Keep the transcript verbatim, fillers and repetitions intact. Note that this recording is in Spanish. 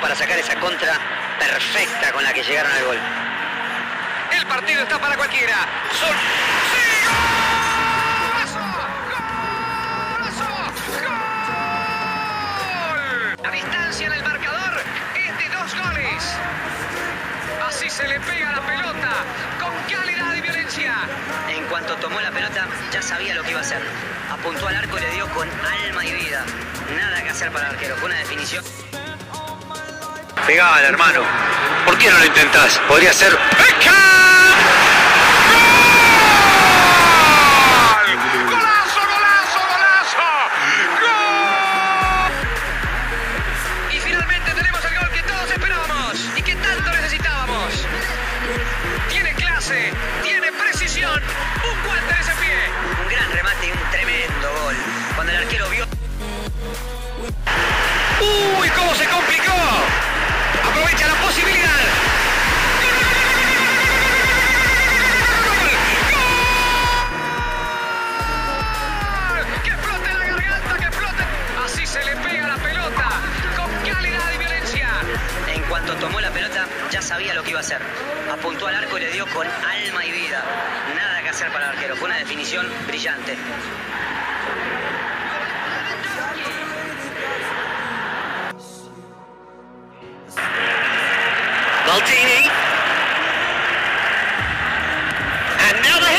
para sacar esa contra perfecta con la que llegaron al gol. El partido está para cualquiera. Sol... ¡Sí, gol! Se le pega la pelota con calidad y violencia. En cuanto tomó la pelota, ya sabía lo que iba a hacer. Apuntó al arco y le dio con alma y vida. Nada que hacer para el arquero, fue una definición. Pegala, hermano. ¿Por qué no lo intentás? Podría ser... ¡Gol! ¡Golazo, golazo, golazo! ¡Gol! Y finalmente tenemos el gol que todos esperábamos y que tanto necesitábamos. Tiene clase, tiene precisión, un guante de ese pie. Un gran remate y un tremendo gol. Cuando el arquero vio... ¡Uy, cómo se complicó! Aprovecha la posibilidad. ¡Gol! ¡Que flote la garganta, que flote! Así se le pega la pelota, con calidad y violencia. En cuanto tomó la pelota, ya sabía lo que iba a hacer. Apuntó al arco y le dio con alma y vida. Nada que hacer para el arquero. Fue una definición brillante. Baldini. Andrade.